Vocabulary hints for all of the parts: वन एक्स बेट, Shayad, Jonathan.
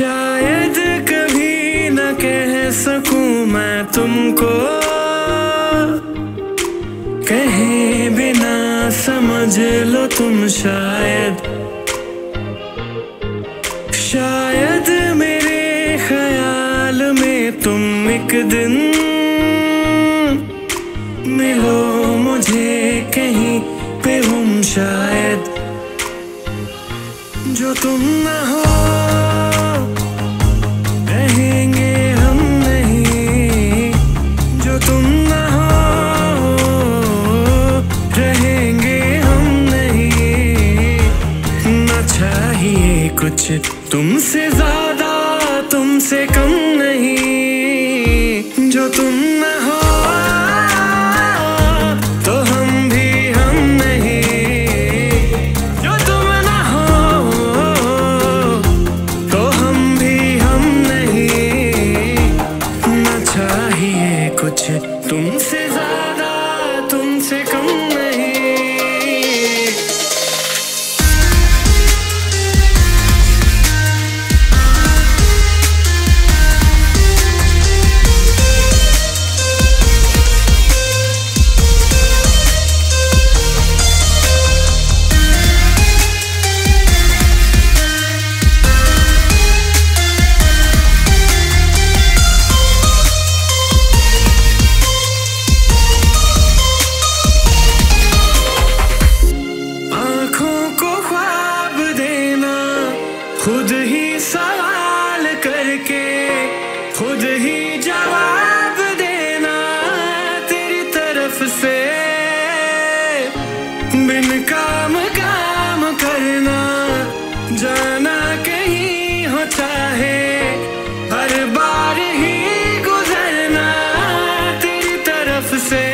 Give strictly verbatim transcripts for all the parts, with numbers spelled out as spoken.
शायद कभी न कह सकूं मैं तुमको, कहे बिना समझ लो तुम शायद। शायद मेरे ख्याल में तुम एक दिन मिलो मुझे कहीं पे हम शायद। जो तुम ना हो रहेंगे हम नहीं, जो तुम ना हो रहेंगे हम नहीं। ना चाहिए कुछ तुमसे ज्यादा तुमसे कम नहीं, जो तुम ना हो तुमसे ज्यादा तुमसे कम नहीं। खुद ही सवाल करके खुद ही जवाब देना, तेरी तरफ से बिन काम काम करना। जाना कहीं हो चाहे हर बार ही गुजरना तेरी तरफ से।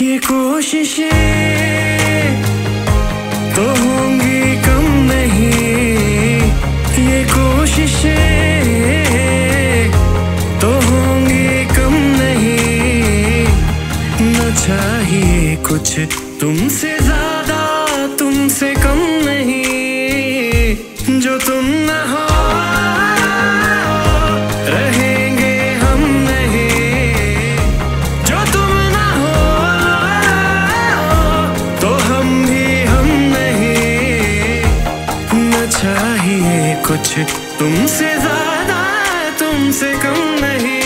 ये कोशिशें तो होंगी कम नहीं, ये कोशिशें तो होंगी कम नहीं। ना चाहिए कुछ तुमसे ज्यादा तुमसे कम नहीं, जो तुम ना हो रहेंगे हम नहीं, जो तुम ना हो तो हम भी हम नहीं। ना चाहिए कुछ तुमसे ज्यादा तुमसे कम नहीं।